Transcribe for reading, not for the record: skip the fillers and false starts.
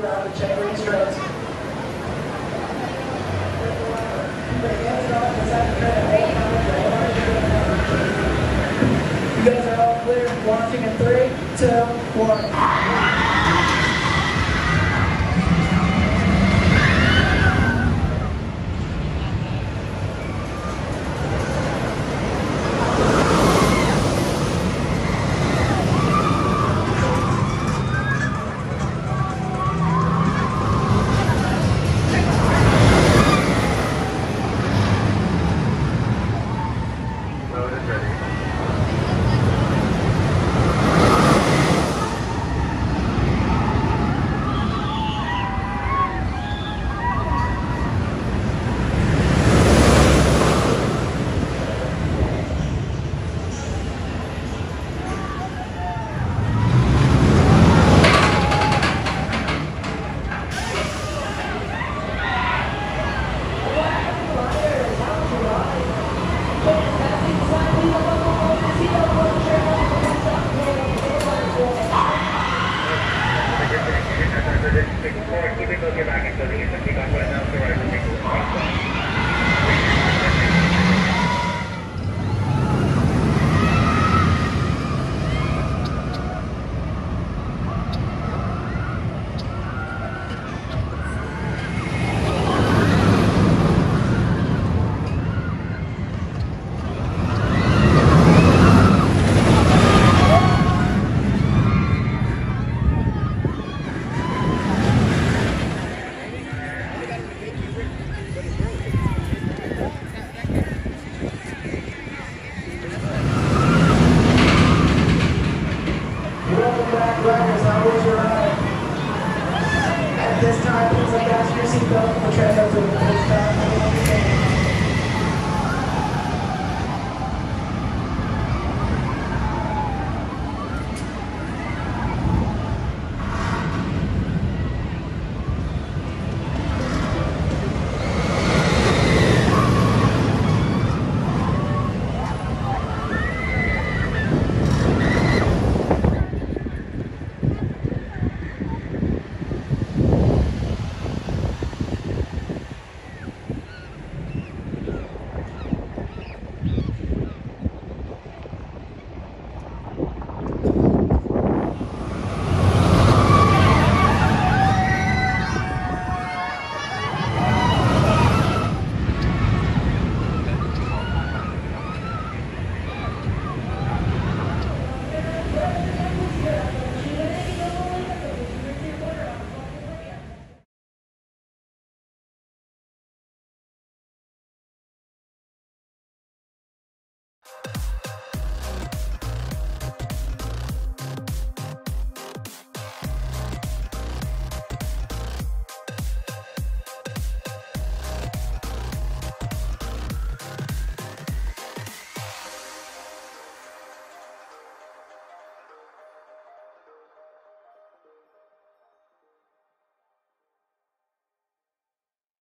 move around and check your instruments. You guys are all clear. Launching in 3, 2, 1. Keep it looking back into the